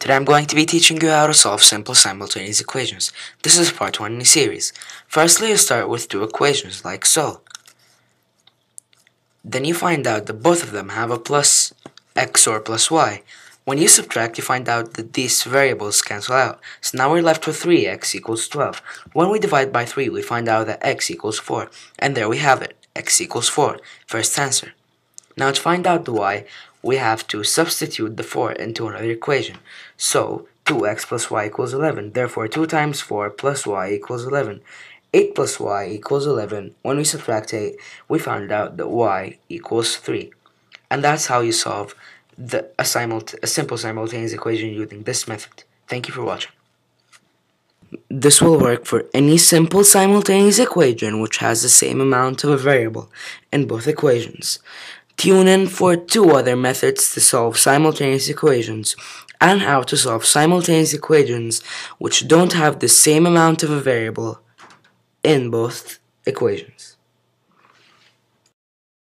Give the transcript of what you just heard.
Today I'm going to be teaching you how to solve simple simultaneous equations. This is part 1 in the series. Firstly, you start with two equations, like so. Then you find out that both of them have a plus x or plus y. When you subtract, you find out that these variables cancel out. So now we're left with 3x equals 12. When we divide by 3, we find out that x equals 4. And there we have it, x equals 4, first answer. Now to find out the y, we have to substitute the 4 into another equation. So 2x plus y equals 11. Therefore 2 times 4 plus y equals 11. 8 plus y equals 11. When we subtract 8, we found out that y equals 3. And that's how you solve a simple simultaneous equation using this method. Thank you for watching. This will work for any simple simultaneous equation which has the same amount of a variable in both equations. Tune in for two other methods to solve simultaneous equations and how to solve simultaneous equations which don't have the same amount of a variable in both equations.